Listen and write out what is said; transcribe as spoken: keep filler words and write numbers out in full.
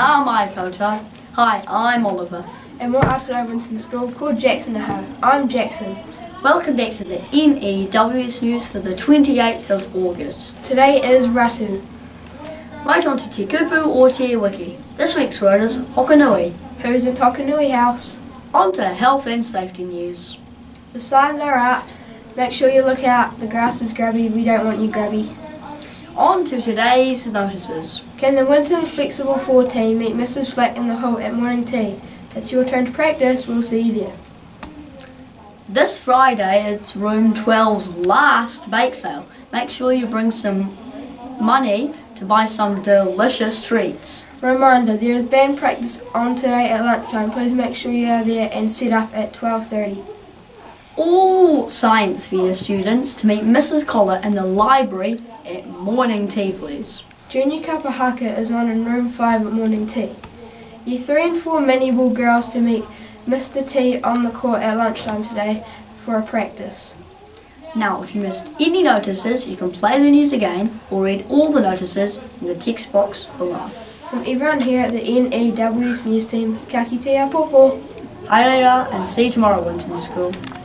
How am I, Kota? Hi, I'm Oliver. And we're at our Winton School called Jackson Aho. I'm Jackson. Welcome back to the N E W S News for the twenty-eighth of August. Today is Ratu. Right on to Te Kupu or Te Wiki. This week's word is Hokonui. Who's in Hokonui House? On to health and safety news. The signs are out. Make sure you look out. The grass is grubby. We don't want you grubby. On to today's notices. Can the Winton Flexible Four team meet Mrs Flack in the hall at morning tea? It's your turn to practice. We'll see you there. This Friday, it's Room twelve's last bake sale. Make sure you bring some money to buy some delicious treats. Reminder, there is band practice on today at lunchtime. Please make sure you are there and set up at twelve thirty. All science fair students to meet Mrs Collett in the library at morning tea, please. Junior Kapa Haka is on in Room five at morning tea. Year three and four mini-ball girls to meet Mister T on the court at lunchtime today for a practice. Now, if you missed any notices, you can play the news again or read all the notices in the text box below. From everyone here at the N E W S News Team, ka kite a popo. Hi, and see you tomorrow, Winton School.